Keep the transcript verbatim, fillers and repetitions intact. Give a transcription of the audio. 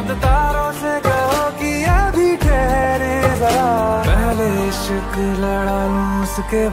चांद तारों से कहो कि अभी ठहरे जरा, पहले इश्क लड़ा लूं उसके